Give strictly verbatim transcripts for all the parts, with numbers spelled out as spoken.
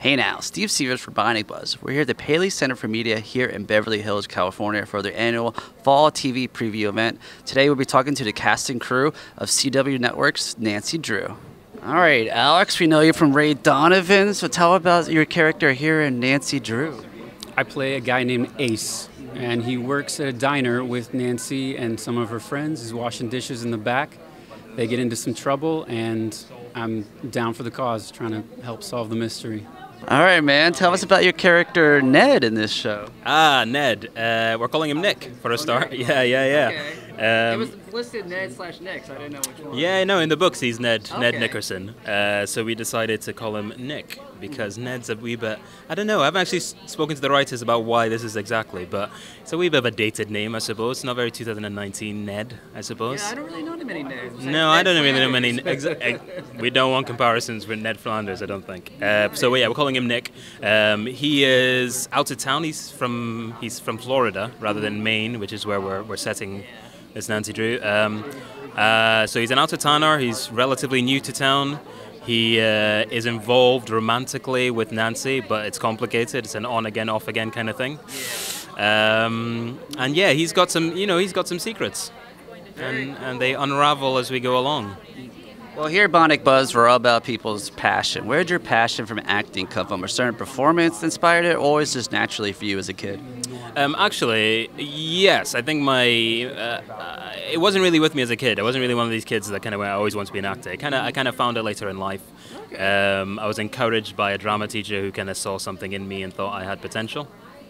Hey now, Steve Sievers for Bionic Buzz. We're here at the Paley Center for Media here in Beverly Hills, California for their annual Fall T V Preview event. Today we'll be talking to the cast and crew of C W Network's Nancy Drew. All right, Alex, we know you from Ray Donovan, so tell about your character here in Nancy Drew. I play a guy named Ace, and he works at a diner with Nancy and some of her friends. He's washing dishes in the back. They get into some trouble, and I'm down for the cause, trying to help solve the mystery. All right, man. Tell us about your character, Ned, in this show. Ah, Ned. Uh, we're calling him Nick for a start. Yeah, yeah, yeah. Okay. Um, it was listed Ned slash Nick, so I didn't know which one. Yeah, no, in the books he's Ned, okay. Ned Nickerson. Uh, so we decided to call him Nick because Ned's a wee bit, I don't know, I haven't actually spoken to the writers about why this is exactly, but it's a wee bit of a dated name, I suppose. It's not very two thousand nineteen Ned, I suppose. Yeah, I don't really know many Neds. Like no, Ned I don't really know many. We don't want comparisons with Ned Flanders, I don't think. Uh, so yeah, we're calling him Nick. Um, he is out of town. He's from he's from Florida rather than Maine, which is where we're we're setting. It's Nancy Drew. Um, uh, so he's an out-of-towner. He's relatively new to town. He uh, is involved romantically with Nancy, but it's complicated. It's an on-again, off-again kind of thing. Um, and yeah, he's got some, you know, he's got some secrets, and and they unravel as we go along. Well, here at Bionic Buzz, we're all about people's passion. Where did your passion from acting come from? A certain performance inspired it, or is it just naturally for you as a kid? Um, actually, yes. I think my uh, it wasn't really with me as a kid. I wasn't really one of these kids that kind of went, I always wanted to be an actor. I kind of I kind of found it later in life. Okay. Um, I was encouraged by a drama teacher who kind of saw something in me and thought I had potential.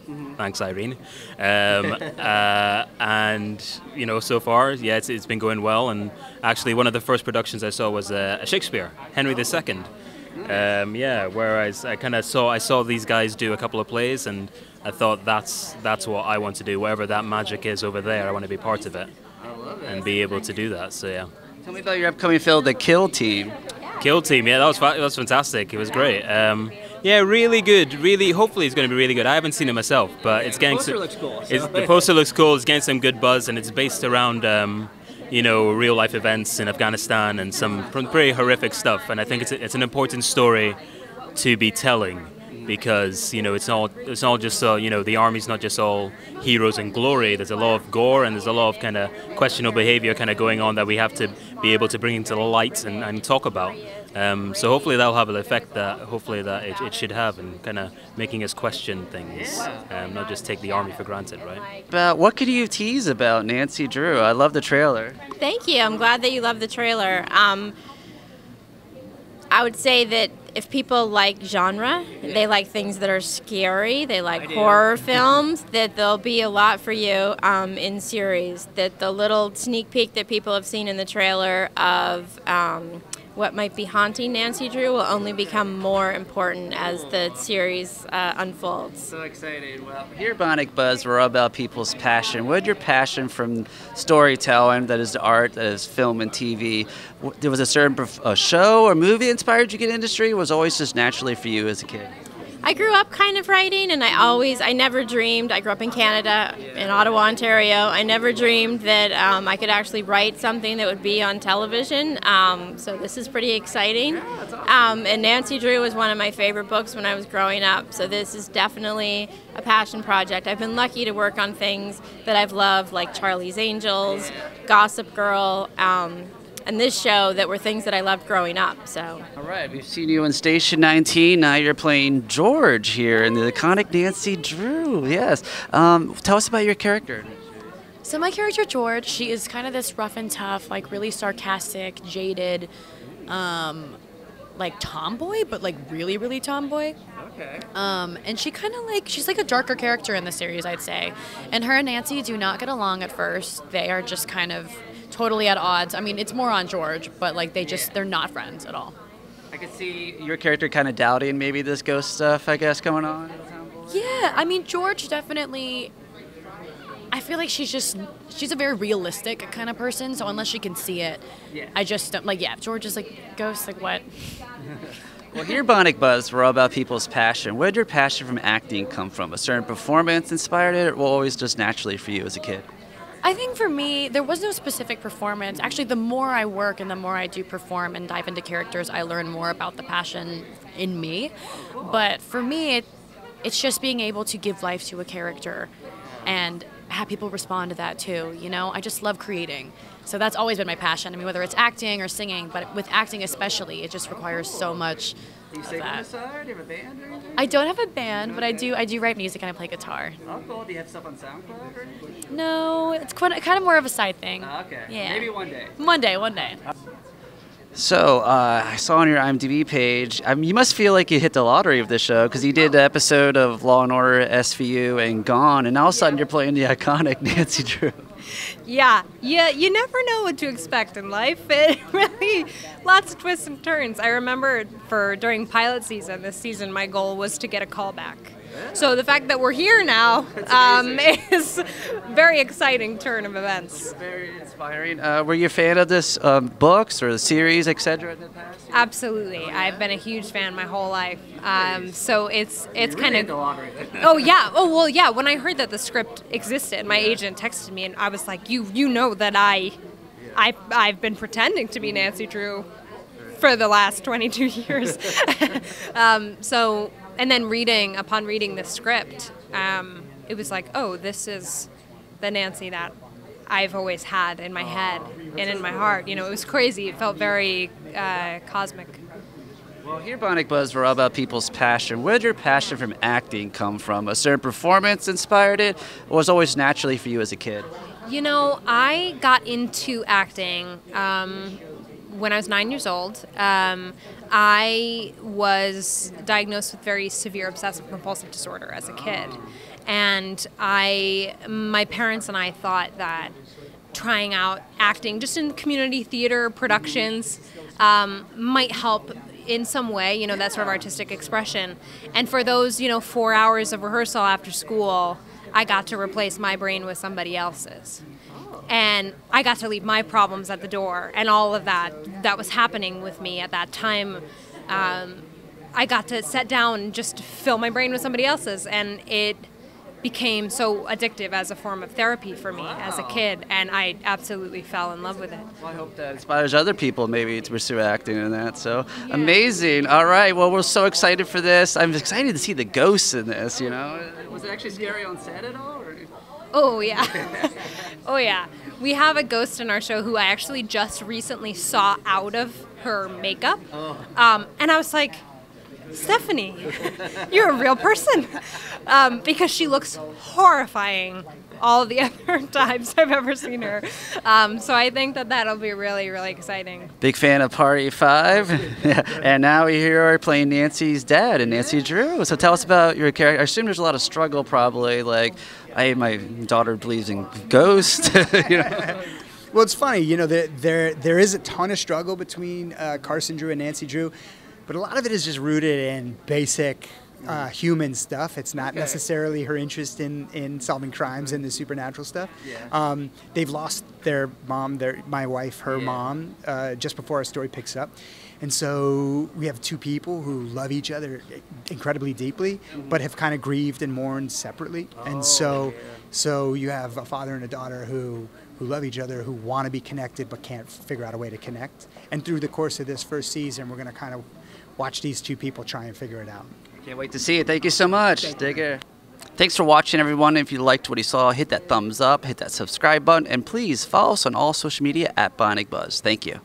Mm-hmm. Thanks, Irene. Um, uh, and you know, so far, yeah, it's, it's been going well. And actually, one of the first productions I saw was uh, Shakespeare, Henry the Second. Um, yeah, where I, I kind of saw I saw these guys do a couple of plays, and I thought that's that's what I want to do. Whatever that magic is over there, I want to be part of it and be able to do that. So yeah. Tell me about your upcoming film, The Kill Team. Kill Team, yeah, that was that was fantastic. It was great. Um, Yeah, really good. Really, hopefully it's going to be really good. I haven't seen it myself, but yeah, it's getting some. The poster looks cool. So. It's, the poster looks cool. It's getting some good buzz, and it's based around, um, you know, real life events in Afghanistan and some pretty horrific stuff. And I think it's a, it's an important story to be telling because you know it's all it's all just uh, you know the army's not just all heroes and glory. There's a lot of gore and there's a lot of kind of questionable behavior kind of going on that we have to be able to bring into the light and, and talk about. Um, so hopefully that'll have an effect that hopefully that it, it should have and kind of making us question things, um, not just take the army for granted, right? But what could you tease about Nancy Drew? I love the trailer. Thank you. I'm glad that you love the trailer. Um, I would say that if people like genre, they like things that are scary, they like horror films, that there'll be a lot for you um, in series. That the little sneak peek that people have seen in the trailer of um, what might be haunting Nancy Drew will only become more important as the series uh, unfolds. So excited. Well, here at Bionic Buzz, we're all about people's passion. What did your passion from storytelling, that is the art, that is film and T V, there was a certain a show or movie that inspired you to get industry? Was always just naturally for you as a kid? I grew up kind of writing, and I always, I never dreamed, I grew up in Canada, in Ottawa, Ontario, I never dreamed that um, I could actually write something that would be on television, um, so this is pretty exciting. Um, and Nancy Drew was one of my favorite books when I was growing up, so this is definitely a passion project. I've been lucky to work on things that I've loved, like Charlie's Angels, Gossip Girl, um, and this show that were things that I loved growing up. So. All right, we've seen you in Station nineteen. Now you're playing George here in the iconic Nancy Drew. Yes. Um, tell us about your character. So my character George, she is kind of this rough and tough, like really sarcastic, jaded, um, like tomboy, but like really, really tomboy. Okay. Um, and she kind of like, she's like a darker character in the series, I'd say. And her and Nancy do not get along at first. They are just kind of totally at odds. I mean, it's more on George, but like they just, they're not friends at all. I could see your character kind of doubting maybe this ghost stuff, I guess, going on. Yeah, I mean, George definitely, I feel like she's just, she's a very realistic kind of person, so unless she can see it, yeah. I just don't, like, yeah, George is like, ghost, like what? Well, here at Bionic Buzz, we're all about people's passion. Where did your passion from acting come from? A certain performance inspired it, or always just naturally for you as a kid? I think for me, there was no specific performance. Actually, the more I work and the more I do perform and dive into characters, I learn more about the passion in me. But for me, it, it's just being able to give life to a character and have people respond to that too, you know? I just love creating. So that's always been my passion. I mean, whether it's acting or singing, but with acting especially, it just requires so much of that. Do you sing on the side? Do you have a band or anything? I don't have a band, but I do I do write music and I play guitar. Oh, cool. Do you have stuff on SoundCloud or anything? No, it's quite, kind of more of a side thing. Oh, okay. Yeah. Maybe one day. One day, one day. So, uh, I saw on your IMDb page, I mean, you must feel like you hit the lottery of this show, because you did an episode of Law and Order S V U and Gone, and all of a sudden yeah. You're playing the iconic Nancy Drew. Yeah, yeah, you never know what to expect in life. It really, lots of twists and turns. I remember for during pilot season, this season, my goal was to get a callback. So the fact that we're here now um, is a very exciting turn of events. Very inspiring. Uh, were you a fan of this um, books or the series, et cetera in the past? Absolutely. I've been a huge fan my whole life. Um, so it's it's kind of... Oh, yeah. Oh, well, yeah. When I heard that the script existed, my agent texted me and I was like, you you know that I, I I've been pretending to be Nancy Drew for the last twenty-two years. um, so... And then reading, upon reading the script, um, it was like, oh, this is the Nancy that I've always had in my head and in my heart. You know, it was crazy. It felt very uh, cosmic. Well, here at Bionic Buzz, we're all about people's passion. Where did your passion from acting come from? A certain performance inspired it, or was it always naturally for you as a kid? You know, I got into acting um, when I was nine years old. Um, I was diagnosed with very severe obsessive compulsive disorder as a kid, and I, my parents and I thought that trying out acting just in community theater productions um, might help in some way, you know, that sort of artistic expression. And for those, you know, four hours of rehearsal after school, I got to replace my brain with somebody else's. And I got to leave my problems at the door, and all of that that was happening with me at that time. Um, I got to sit down and just fill my brain with somebody else's, and it became so addictive as a form of therapy for me wow. as a kid, and I absolutely fell in love with it. Well, I hope that inspires other people maybe to pursue acting and that, so yeah. Amazing. All right, well, we're so excited for this. I'm excited to see the ghosts in this, you know. Was it actually scary on set at all? Or? Oh, yeah. Oh, yeah. We have a ghost in our show who I actually just recently saw out of her makeup. Um, and I was like, Stephanie, you're a real person. Um, because she looks horrifying all the other times I've ever seen her. Um, so I think that that'll be really, really exciting. Big fan of Party Five. And now we here are playing Nancy's dad and Nancy Drew. So tell us about your character. I assume there's a lot of struggle probably, like, I, my daughter believes in ghosts. You know? Well, it's funny, you know, there, there, there is a ton of struggle between uh, Carson Drew and Nancy Drew, but a lot of it is just rooted in basic uh, human stuff. It's not okay. necessarily her interest in, in solving crimes and the supernatural stuff. Yeah. Um, they've lost their mom, their, my wife, her yeah. mom, uh, just before our story picks up. And so we have two people who love each other incredibly deeply, mm-hmm. but have kind of grieved and mourned separately. Oh, and so, yeah. so you have a father and a daughter who, who love each other, who want to be connected, but can't figure out a way to connect. And through the course of this first season, we're going to kind of watch these two people try and figure it out. I can't wait to see it. Thank you so much. Thank Take you. care. Thanks for watching, everyone. If you liked what you saw, hit that thumbs up, hit that subscribe button, and please follow us on all social media at Bionic Buzz. Thank you.